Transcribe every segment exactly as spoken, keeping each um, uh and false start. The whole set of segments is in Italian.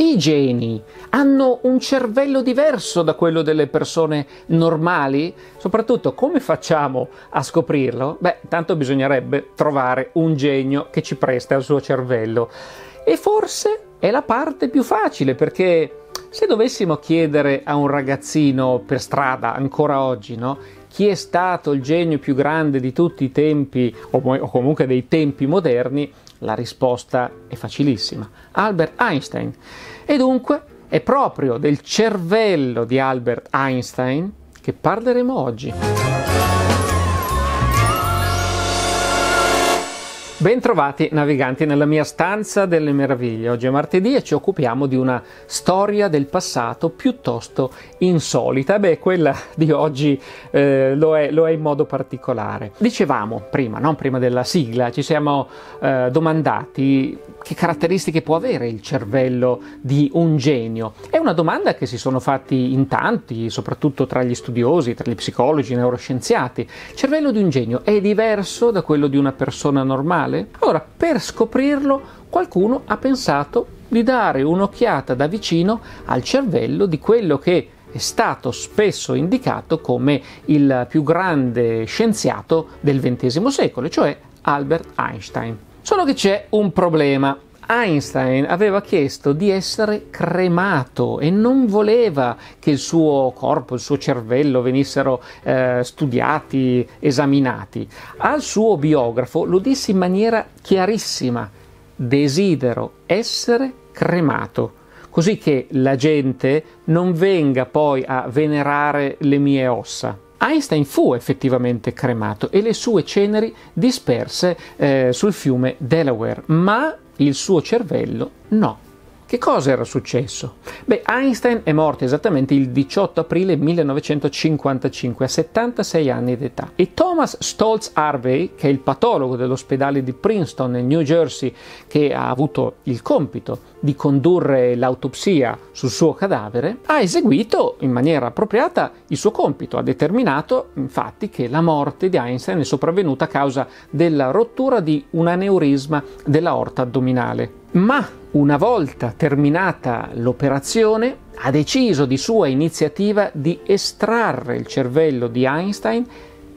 I geni hanno un cervello diverso da quello delle persone normali? Soprattutto, come facciamo a scoprirlo? Beh, tanto bisognerebbe trovare un genio che ci presta il suo cervello. E forse è la parte più facile, perché se dovessimo chiedere a un ragazzino per strada, ancora oggi, no? Chi è stato il genio più grande di tutti i tempi, o comunque dei tempi moderni, la risposta è facilissima: Albert Einstein. E dunque è proprio del cervello di Albert Einstein che parleremo oggi. Bentrovati naviganti nella mia stanza delle meraviglie. Oggi è martedì e ci occupiamo di una storia del passato piuttosto insolita. Beh, quella di oggi eh, lo, è, lo è in modo particolare. Dicevamo prima, non prima della sigla, ci siamo eh, domandati che caratteristiche può avere il cervello di un genio. È una domanda che si sono fatti in tanti, soprattutto tra gli studiosi, tra gli psicologi, i neuroscienziati. Il cervello di un genio è diverso da quello di una persona normale? Allora, per scoprirlo, qualcuno ha pensato di dare un'occhiata da vicino al cervello di quello che è stato spesso indicato come il più grande scienziato del ventesimo secolo, cioè Albert Einstein. Solo che c'è un problema. Einstein aveva chiesto di essere cremato e non voleva che il suo corpo, il suo cervello venissero eh, studiati, esaminati. Al suo biografo lo disse in maniera chiarissima: desidero essere cremato, così che la gente non venga poi a venerare le mie ossa. Einstein fu effettivamente cremato e le sue ceneri disperse eh, sul fiume Delaware, ma il suo cervello no. Che cosa era successo? Beh, Einstein è morto esattamente il diciotto aprile millenovecentocinquantacinque, a settantasei anni d'età. E Thomas Stoltz Harvey, che è il patologo dell'ospedale di Princeton nel New Jersey, che ha avuto il compito di condurre l'autopsia sul suo cadavere, ha eseguito in maniera appropriata il suo compito. Ha determinato, infatti, che la morte di Einstein è sopravvenuta a causa della rottura di un aneurisma dell'aorta addominale. Ma una volta terminata l'operazione ha deciso di sua iniziativa di estrarre il cervello di Einstein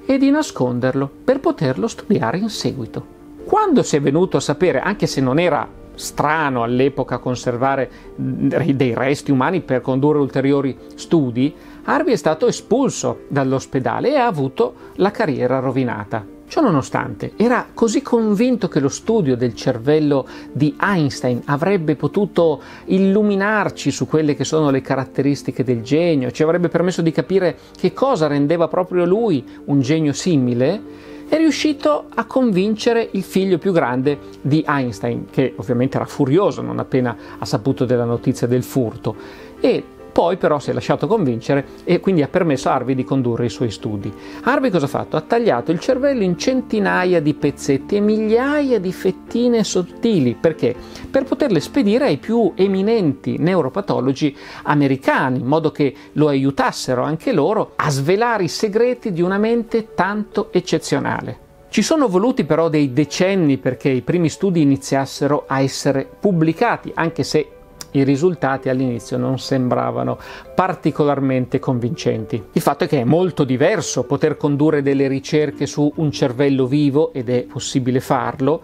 e di nasconderlo per poterlo studiare in seguito. Quando si è venuto a sapere, anche se non era strano all'epoca conservare dei resti umani per condurre ulteriori studi, Harvey è stato espulso dall'ospedale e ha avuto la carriera rovinata. Ciononostante, era così convinto che lo studio del cervello di Einstein avrebbe potuto illuminarci su quelle che sono le caratteristiche del genio, ci avrebbe permesso di capire che cosa rendeva proprio lui un genio simile, è riuscito a convincere il figlio più grande di Einstein, che ovviamente era furioso non appena ha saputo della notizia del furto, e poi però si è lasciato convincere e quindi ha permesso a Harvey di condurre i suoi studi. Harvey cosa ha fatto? Ha tagliato il cervello in centinaia di pezzetti e migliaia di fettine sottili. Perché? Per poterle spedire ai più eminenti neuropatologi americani, in modo che lo aiutassero anche loro a svelare i segreti di una mente tanto eccezionale. Ci sono voluti però dei decenni perché i primi studi iniziassero a essere pubblicati, anche se i risultati all'inizio non sembravano particolarmente convincenti. Il fatto è che è molto diverso poter condurre delle ricerche su un cervello vivo, ed è possibile farlo,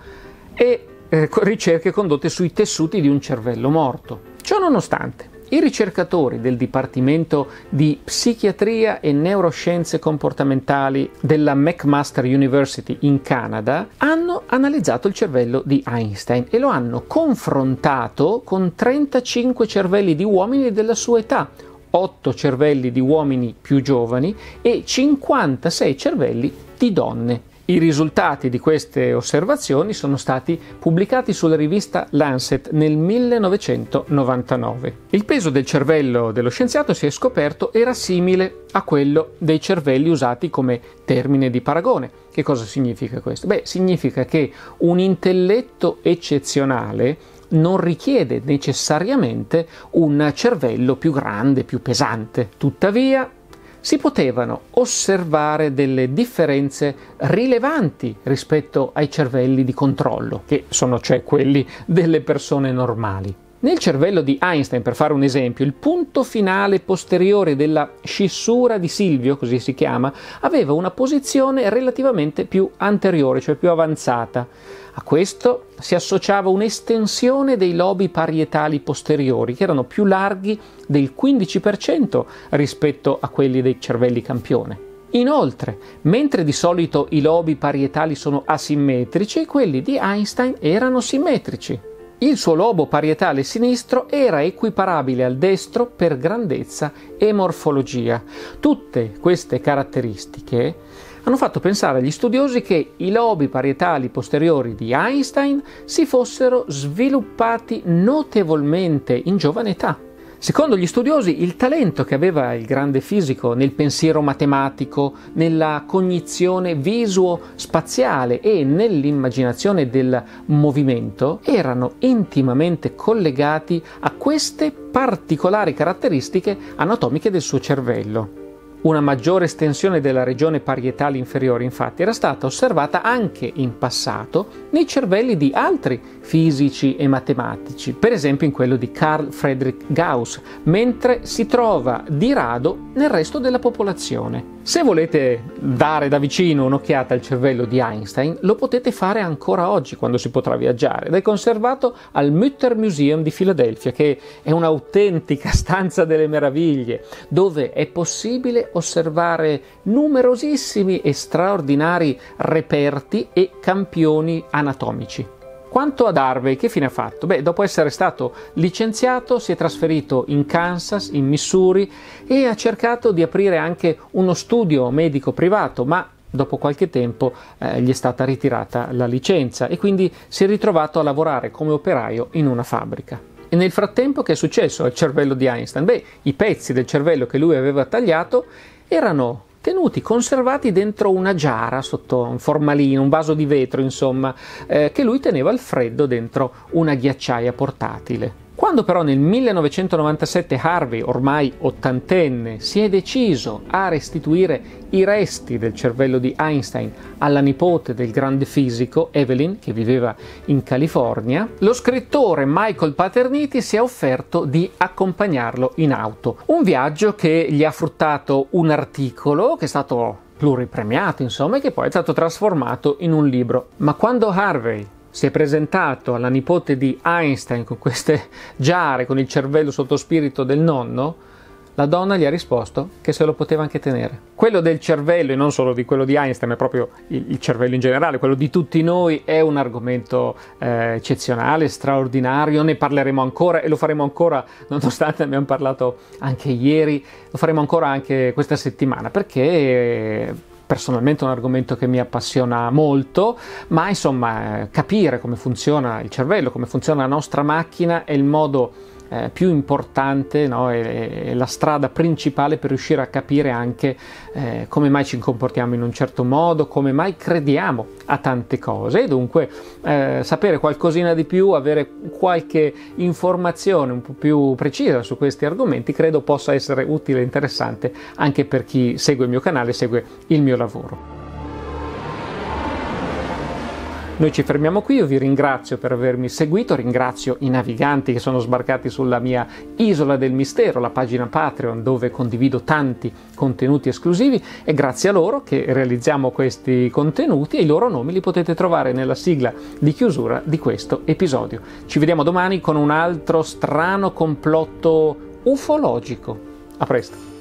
e eh, ricerche condotte sui tessuti di un cervello morto. Ciononostante, i ricercatori del Dipartimento di Psichiatria e Neuroscienze Comportamentali della McMaster University in Canada hanno analizzato il cervello di Einstein e lo hanno confrontato con trentacinque cervelli di uomini della sua età, otto cervelli di uomini più giovani e cinquantasei cervelli di donne. I risultati di queste osservazioni sono stati pubblicati sulla rivista Lancet nel millenovecentonovantanove. Il peso del cervello dello scienziato, si è scoperto, era simile a quello dei cervelli usati come termine di paragone. Che cosa significa questo? Beh, significa che un intelletto eccezionale non richiede necessariamente un cervello più grande, più pesante. Tuttavia, si potevano osservare delle differenze rilevanti rispetto ai cervelli di controllo, che sono cioè quelli delle persone normali. Nel cervello di Einstein, per fare un esempio, il punto finale posteriore della scissura di Silvio, così si chiama, aveva una posizione relativamente più anteriore, cioè più avanzata. A questo si associava un'estensione dei lobi parietali posteriori, che erano più larghi del quindici per cento rispetto a quelli dei cervelli campione. Inoltre, mentre di solito i lobi parietali sono asimmetrici, quelli di Einstein erano simmetrici. Il suo lobo parietale sinistro era equiparabile al destro per grandezza e morfologia. Tutte queste caratteristiche hanno fatto pensare agli studiosi che i lobi parietali posteriori di Einstein si fossero sviluppati notevolmente in giovane età. Secondo gli studiosi, il talento che aveva il grande fisico nel pensiero matematico, nella cognizione visuo-spaziale e nell'immaginazione del movimento erano intimamente collegati a queste particolari caratteristiche anatomiche del suo cervello. Una maggiore estensione della regione parietale inferiore, infatti, era stata osservata anche in passato nei cervelli di altri fisici e matematici, per esempio in quello di Carl Friedrich Gauss, mentre si trova di rado nel resto della popolazione. Se volete dare da vicino un'occhiata al cervello di Einstein, lo potete fare ancora oggi quando si potrà viaggiare, ed è conservato al Mütter Museum di Philadelphia, che è un'autentica stanza delle meraviglie, dove è possibile osservare numerosissimi e straordinari reperti e campioni anatomici. Quanto ad Harvey, che fine ha fatto? Beh, dopo essere stato licenziato si è trasferito in Kansas, in Missouri, e ha cercato di aprire anche uno studio medico privato, ma dopo qualche tempo eh, gli è stata ritirata la licenza e quindi si è ritrovato a lavorare come operaio in una fabbrica. E nel frattempo che è successo al cervello di Einstein? Beh, i pezzi del cervello che lui aveva tagliato erano tenuti, conservati dentro una giara sotto un formalino, un vaso di vetro insomma, eh, che lui teneva al freddo dentro una ghiacciaia portatile. Quando però nel millenovecentonovantasette Harvey, ormai ottantenne, si è deciso a restituire i resti del cervello di Einstein alla nipote del grande fisico, Evelyn, che viveva in California, lo scrittore Michael Paterniti si è offerto di accompagnarlo in auto. Un viaggio che gli ha fruttato un articolo che è stato pluripremiato, insomma, e che poi è stato trasformato in un libro. Ma quando Harvey si è presentato alla nipote di Einstein con queste giare, con il cervello sottospirito del nonno, la donna gli ha risposto che se lo poteva anche tenere. Quello del cervello, e non solo di quello di Einstein, ma proprio il cervello in generale, quello di tutti noi, è un argomento eh, eccezionale, straordinario, ne parleremo ancora e lo faremo ancora, nonostante abbiamo parlato anche ieri, lo faremo ancora anche questa settimana, perché personalmente è un argomento che mi appassiona molto, ma insomma capire come funziona il cervello, come funziona la nostra macchina è il modo eh, più importante, no? è, è la strada principale per riuscire a capire anche eh, come mai ci comportiamo in un certo modo, come mai crediamo a tante cose, e dunque eh, sapere qualcosina di più, avere qualche informazione un po' più precisa su questi argomenti credo possa essere utile e interessante anche per chi segue il mio canale, segue il mio lavoro. Noi ci fermiamo qui, io vi ringrazio per avermi seguito, ringrazio i naviganti che sono sbarcati sulla mia Isola del Mistero, la pagina Patreon dove condivido tanti contenuti esclusivi, e grazie a loro che realizziamo questi contenuti, e i loro nomi li potete trovare nella sigla di chiusura di questo episodio. Ci vediamo domani con un altro strano complotto ufologico. A presto!